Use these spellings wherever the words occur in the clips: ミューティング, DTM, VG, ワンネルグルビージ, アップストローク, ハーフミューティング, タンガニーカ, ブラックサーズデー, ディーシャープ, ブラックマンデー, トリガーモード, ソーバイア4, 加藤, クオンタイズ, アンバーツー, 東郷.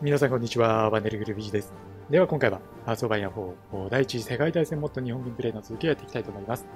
皆さんこんにちは、ワンネルグルビージです。では今回は、ソーバイア4、第一次世界大戦もっと日本軍プレイの続きをやっていきたいと思います。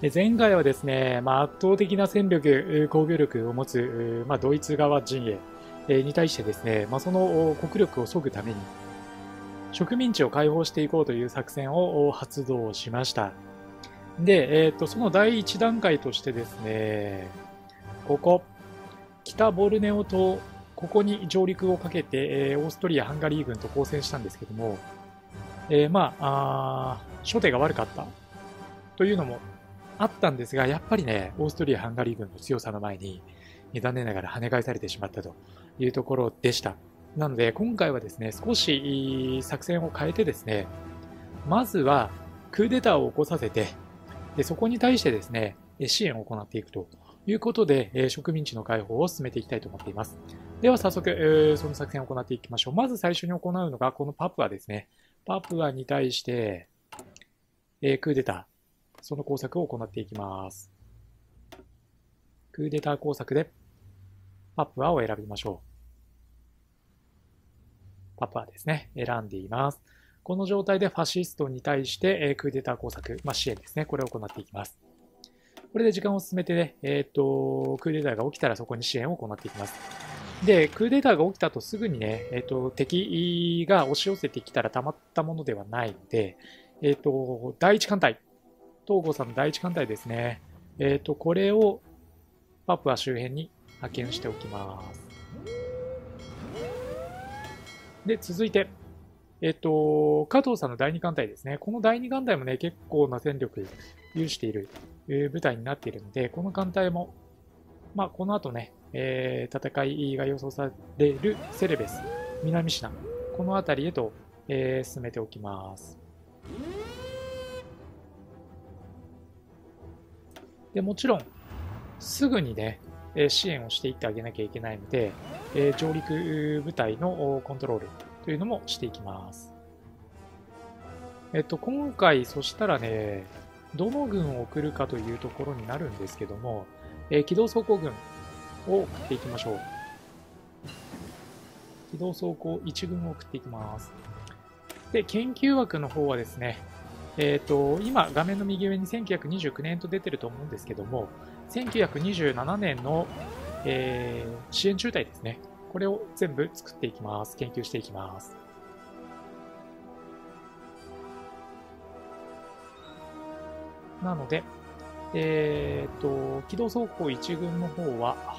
で前回はですね、圧倒的な戦力、攻撃力を持つ、ドイツ側陣営に対してですね、その国力を削ぐために、植民地を解放していこうという作戦を発動しました。で、その第一段階としてですね、ここ、北ボルネオ島、ここに上陸をかけて、オーストリア、ハンガリー軍と交戦したんですけども、初手が悪かったというのもあったんですが、やっぱりね、オーストリア、ハンガリー軍の強さの前に、残念ながら跳ね返されてしまったというところでした。なので、今回はですね、少し作戦を変えてですね、まずはクーデターを起こさせて、でそこに対してですね、支援を行っていくということで、植民地の解放を進めていきたいと思っています。では早速、その作戦を行っていきましょう。まず最初に行うのが、このパプアですね。パプアに対して、クーデター、その工作を行っていきます。クーデター工作で、パプアを選びましょう。パプアですね。選んでいます。この状態でファシストに対して、クーデター工作、支援ですね。これを行っていきます。これで時間を進めてね、クーデターが起きたらそこに支援を行っていきます。で、クーデターが起きたとすぐにね、敵が押し寄せてきたらたまったものではないので、第一艦隊、東郷さんの第一艦隊ですね。これをパプア周辺に派遣しておきます。で、続いて、加藤さんの第二艦隊ですね。この第二艦隊もね、結構な戦力有している部隊になっているので、この艦隊も、この後ね、戦いが予想されるセレベス、南シナ、この辺りへと、進めておきます。でもちろん、すぐにね、支援をしていってあげなきゃいけないので、上陸部隊のコントロールというのもしていきます。今回、そしたらね、どの軍を送るかというところになるんですけども、機動装甲軍を送っていきましょう。機動装甲1軍を送っていきます。で、研究枠の方はですね、今、画面の右上に1929年と出てると思うんですけども、1927年の、支援中隊ですね。これを全部作っていきます。研究していきます。なので、機動装甲1軍の方は、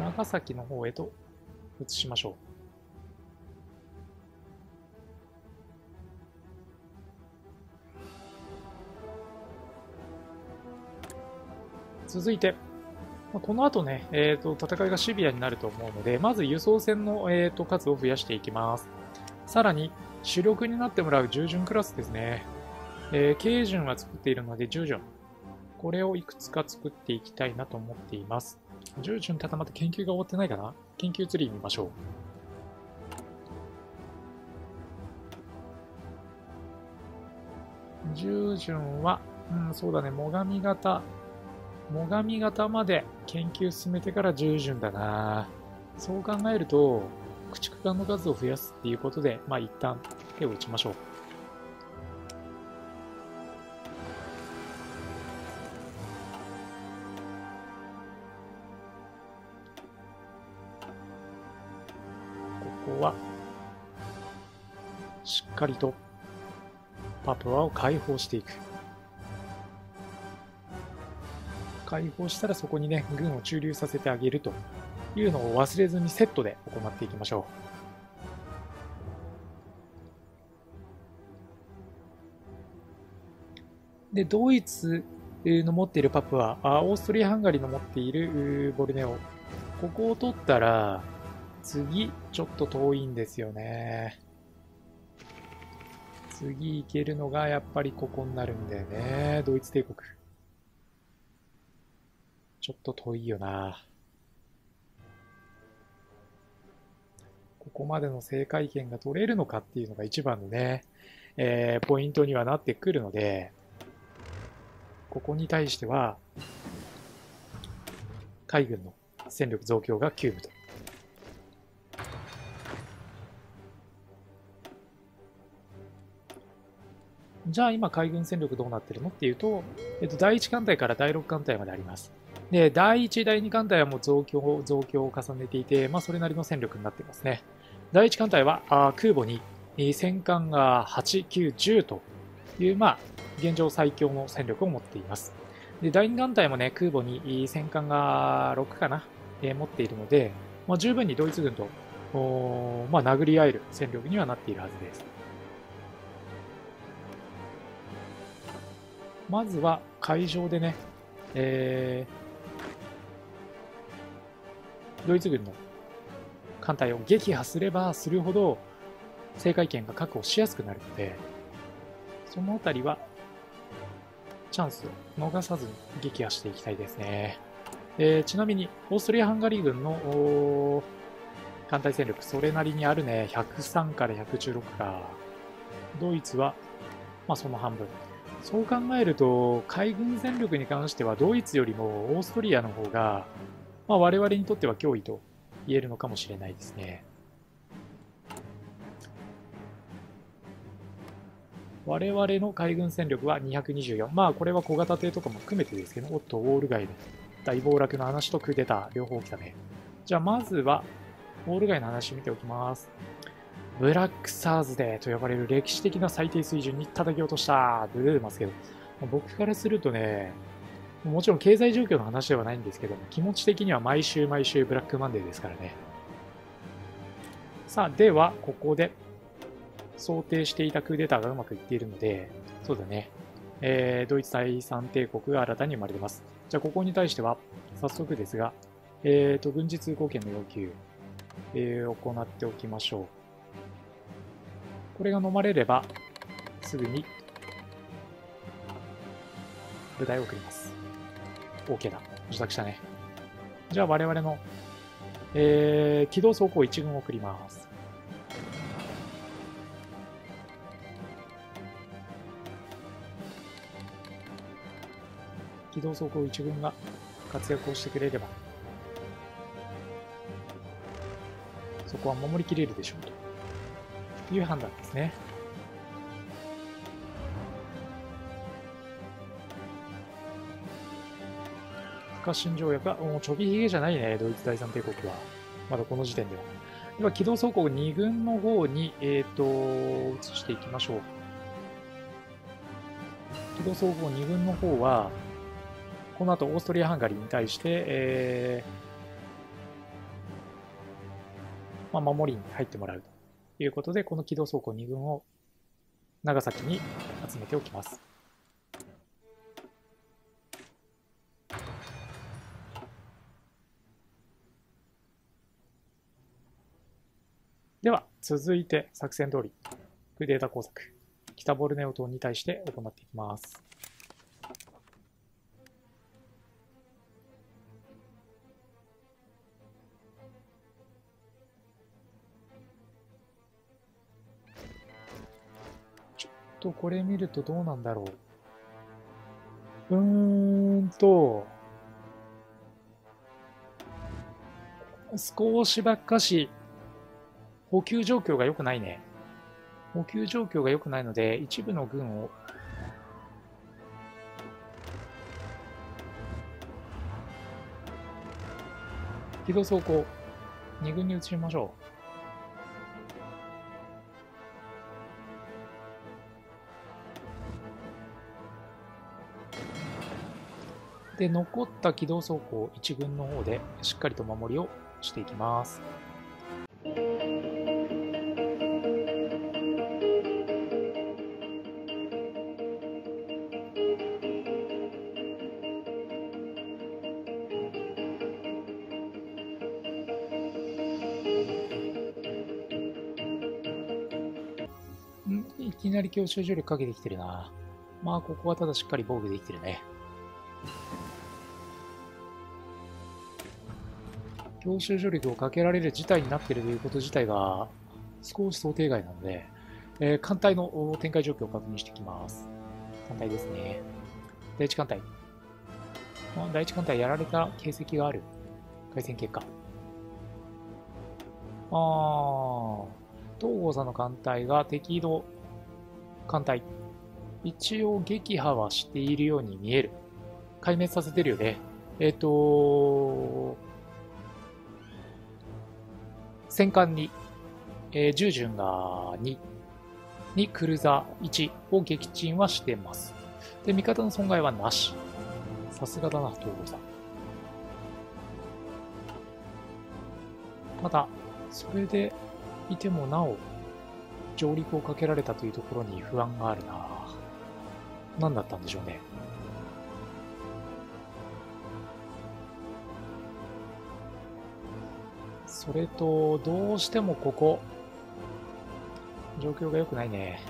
長崎の方へと移しましょう。続いて、この後ね、戦いがシビアになると思うので、まず輸送船の、数を増やしていきます。さらに、主力になってもらう従順クラスですね。軽巡は作っているので、従順。これをいくつか作っていきたいなと思っています。従順固まって研究が終わってないかな？研究ツリー見ましょう。従順は、そうだね、最上型まで研究進めてから従順だな。そう考えると、駆逐艦の数を増やすっていうことで、一旦手を打ちましょう。しっかりとパプアを解放していく。解放したらそこにね、軍を駐留させてあげるというのを忘れずにセットで行っていきましょう。で、ドイツの持っているパプア、オーストリア・ハンガリーの持っているボルネオ、ここを取ったら次ちょっと遠いんですよね。次行けるのがやっぱりここになるんだよね。ドイツ帝国。ちょっと遠いよな。ここまでの制海権が取れるのかっていうのが一番のね、ポイントにはなってくるので、ここに対しては、海軍の戦力増強が急務とじゃあ今海軍戦力どうなってるのっていうと、第1艦隊から第6艦隊まであります。で、第1、第2艦隊はもう増強を重ねていて、まあ、それなりの戦力になってますね。第1艦隊は空母に戦艦が8、9、10という、まあ、現状最強の戦力を持っています。で、第2艦隊もね、空母に戦艦が6かな、持っているので、まあ、十分にドイツ軍と、まあ、殴り合える戦力にはなっているはずです。まずは海上でね、ドイツ軍の艦隊を撃破すればするほど制海権が確保しやすくなるので、そのあたりはチャンスを逃さずに撃破していきたいですね。ちなみにオーストリア・ハンガリー軍の艦隊戦力それなりにあるね。103から116か。ドイツは、まあ、その半分。そう考えると海軍戦力に関してはドイツよりもオーストリアの方が、まあ、我々にとっては脅威と言えるのかもしれないですね。我々の海軍戦力は224。まあこれは小型艇とかも含めてですけど、おっとウォール街で大暴落の話とクーデター両方起きたね。じゃあまずはウォール街の話見ておきます。ブラックサーズデーと呼ばれる歴史的な最低水準に叩き落としたと出てますけど、僕からするとね、もちろん経済状況の話ではないんですけども、気持ち的には毎週毎週ブラックマンデーですからね。さあ、ではここで想定していたクーデターがうまくいっているので、そうだね、ドイツ第三帝国が新たに生まれてます。じゃあここに対しては早速ですが、軍事通行権の要求、行っておきましょう。これが飲まれればすぐに部隊を送ります。 OK だ、受諾したね。じゃあ我々の、機動装甲1軍を送ります。機動装甲1軍が活躍をしてくれればそこは守りきれるでしょうという判断ですね。不可侵条約はもうちょびひげじゃないね。ドイツ第三帝国はまだこの時点では。では機動装甲2軍の方に、移していきましょう。機動装甲2軍の方はこの後オーストリア・ハンガリーに対して、まあ、守りに入ってもらうと。ということで、この機動装甲2軍を長崎に集めておきます。では続いて作戦通りクーデータ工作、北ボルネオ島に対して行っていきます。とこれ見るとどうなんだろう。少しばっかし補給状況が良くないね。補給状況が良くないので、一部の軍を機動装甲2軍に移しましょう。で、残った機動装甲1軍の方でしっかりと守りをしていきます。ん、いきなり強襲助力かけてきてるな。まあここはただしっかり防御できてるね。強襲助力をかけられる事態になっているということ自体が少し想定外なので、艦隊の展開状況を確認していきます。艦隊ですね。第1艦隊。第1艦隊やられた形跡がある。回戦結果。東郷さんの艦隊が敵の艦隊一応撃破はしているように見える。壊滅させてるよね。戦艦2、従順が2にクルーザー1を撃沈はしてます。で、味方の損害はなし。さすがだな、東郷さん。ただ、それでいてもなお、上陸をかけられたというところに不安があるな。何だったんでしょうね。それと、どうしてもここ、状況が良くないね。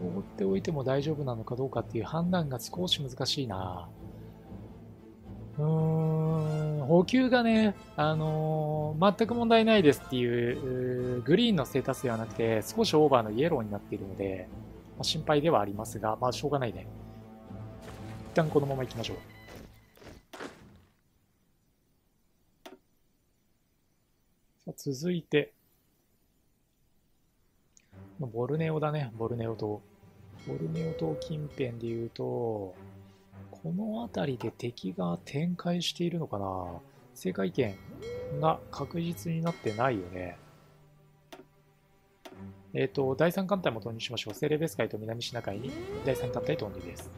放っておいても大丈夫なのかどうかっていう判断が少し難しいな。補給がね、全く問題ないですっていうグリーンのステータスではなくて、少しオーバーのイエローになっているので、まあ、心配ではありますが、まあしょうがないね。一旦このまま行きましょう。さあ続いて、ボルネオだね、ボルネオ島。ボルネオ島近辺でいうと、この辺りで敵が展開しているのかな。世界圏が確実になってないよね。第三艦隊も投入しましょう。セレベス海と南シナ海に第三艦隊投入です。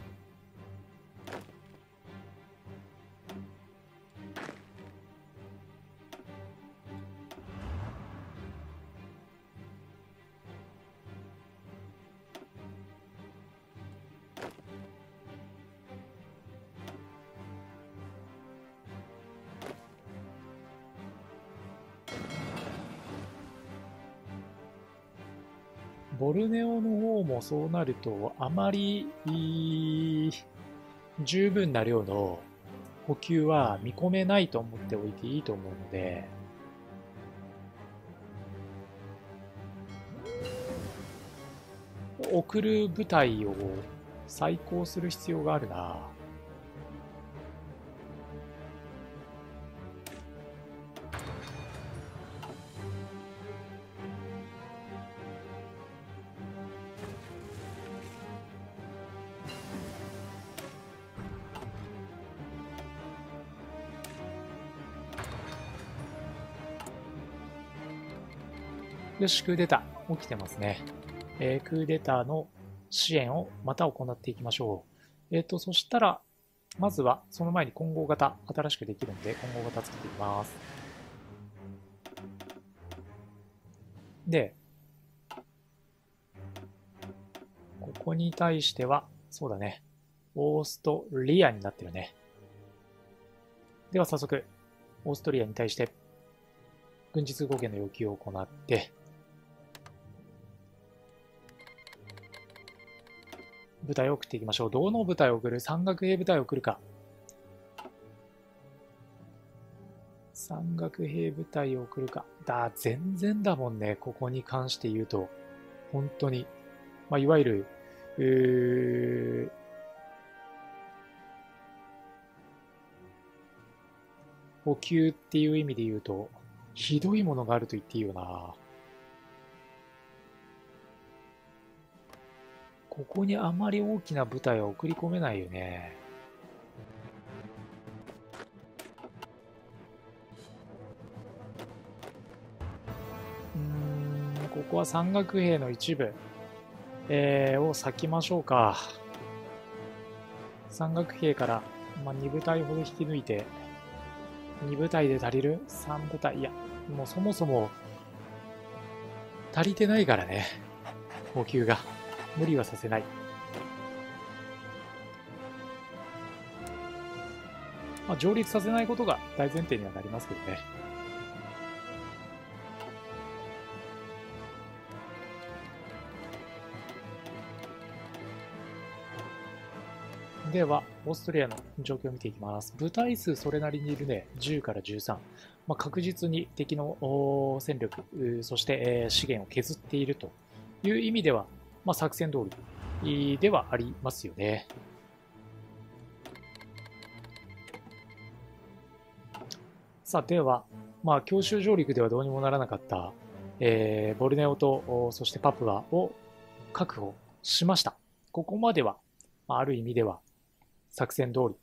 ボルネオの方もそうなると、あまり十分な量の補給は見込めないと思っておいていいと思うので、送る部隊を再考する必要があるな。よし、クーデター起きてますね。クーデターの支援をまた行っていきましょう。そしたら、まずはその前に混合型、新しくできるんで、混合型作っていきます。で、ここに対しては、そうだね、オーストリアになってるね。では早速、オーストリアに対して、軍事通行権の要求を行って、部隊を送っていきましょう。どの部隊を送る？山岳兵部隊を送るか。山岳兵部隊を送るか。全然だもんね。ここに関して言うと。本当に。まあ、いわゆる、補給っていう意味で言うと、ひどいものがあると言っていいよな。ここにあまり大きな部隊は送り込めないよね。ここは山岳兵の一部、を割きましょうか。山岳兵から、まあ、2部隊ほど引き抜いて、2部隊で足りる ?3 部隊。いや、もうそもそも、足りてないからね。補給が。無理はさせない。まあ、上陸させないことが大前提にはなりますけどね。では、オーストリアの状況を見ていきます。部隊数それなりにいるね。10から13。まあ、確実に敵の戦力、そして資源を削っているという意味では、まあ、作戦通りではありますよね。さては、まあ、強襲上陸ではどうにもならなかった、ボルネオとそしてパプアを確保しました。ここまでは、ある意味では作戦通り、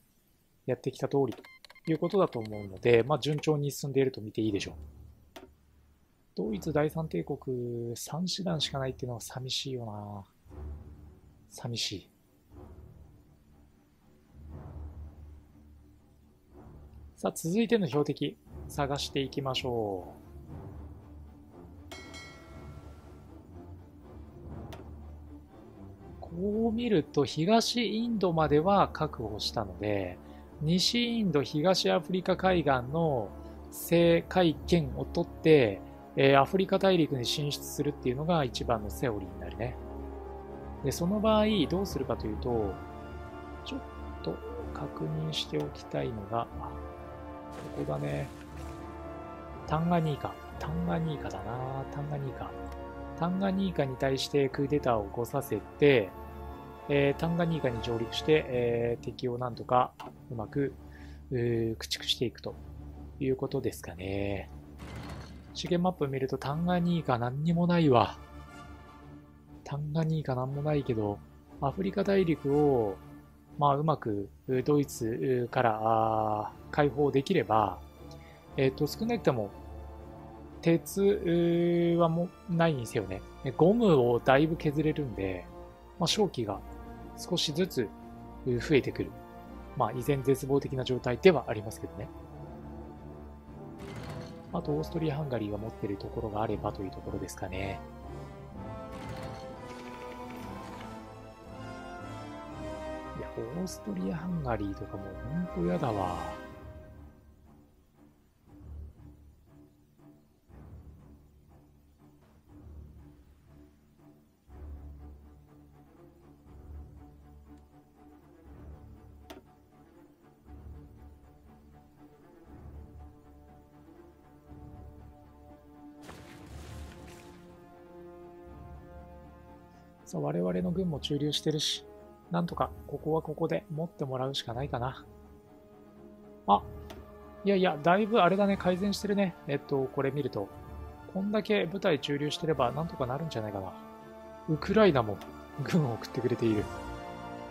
やってきた通りということだと思うので、まあ、順調に進んでいると見ていいでしょう。ドイツ第三帝国3師団しかないっていうのは寂しいよな。寂しい。さあ、続いての標的、探していきましょう。こう見ると、東インドまでは確保したので、西インド、東アフリカ海岸の制海権を取って、アフリカ大陸に進出するっていうのが一番のセオリーになるね。で、その場合、どうするかというと、ちょっと確認しておきたいのが、ここだね。タンガニーカに対してクーデターを起こさせて、タンガニーカに上陸して、敵をなんとかうまく駆逐していくということですかね。資源マップ見るとタンガニーカ何にもないわ。タンガニーカ何もないけど、アフリカ大陸をまあうまくドイツから解放できれば、少なくとも鉄はもうないにせよね、ゴムをだいぶ削れるんで、まあ、商機が少しずつ増えてくる。まあ依然絶望的な状態ではありますけどね。あとオーストリア・ハンガリーが持っているところがあればというところですかね。いや、オーストリア・ハンガリーとかもうほんとやだわ。さあ、我々の軍も駐留してるし、なんとか、ここはここで持ってもらうしかないかな。あ、いやいや、だいぶあれだね、改善してるね。これ見ると、こんだけ部隊駐留してればなんとかなるんじゃないかな。ウクライナも軍を送ってくれている。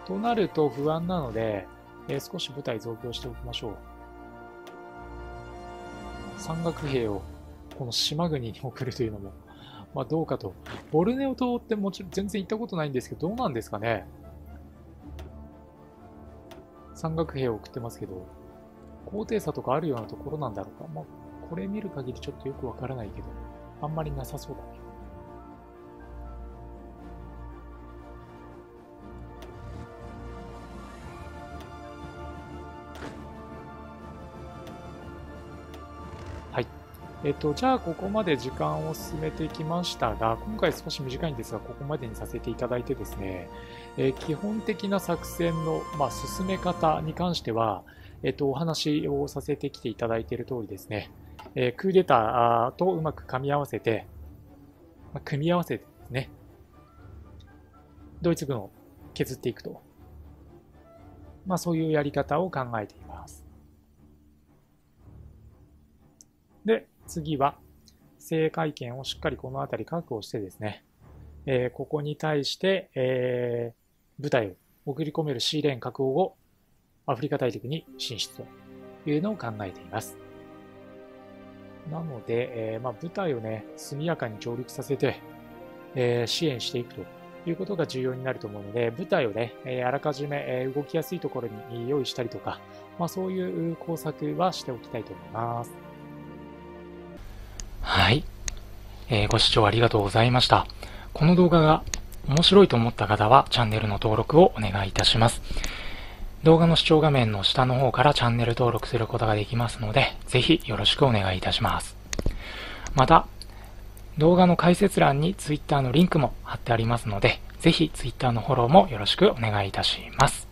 となると不安なので、少し部隊増強しておきましょう。山岳兵をこの島国に送るというのも、まあどうかと。ボルネオ島ってもちろん全然行ったことないんですけど、どうなんですかね。山岳兵を送ってますけど、高低差とかあるようなところなんだろうか。まあ、これ見る限りちょっとよくわからないけど、あんまりなさそうだね。はい。じゃあここまで時間を進めてきましたが、今回少し短いんですが、ここまでにさせていただいてですね、基本的な作戦の、進め方に関しては、お話をさせてきていただいている通りですね、クーデターとうまく組み合わせてですね、ドイツ軍を削っていくと。まあそういうやり方を考えています。で、次は、制海権をしっかりこの辺り確保してですね、ここに対して、部隊を送り込めるシーレーン確保後、アフリカ大陸に進出というのを考えています。なので、部隊をね、速やかに上陸させて、支援していくということが重要になると思うので、部隊をね、あらかじめ、動きやすいところに用意したりとか、そういう工作はしておきたいと思います。はい、ご視聴ありがとうございました。この動画が面白いと思った方はチャンネルの登録をお願いいたします。動画の視聴画面の下の方からチャンネル登録することができますので、ぜひよろしくお願いいたします。また、動画の解説欄に Twitter のリンクも貼ってありますので、ぜひ Twitter のフォローもよろしくお願いいたします。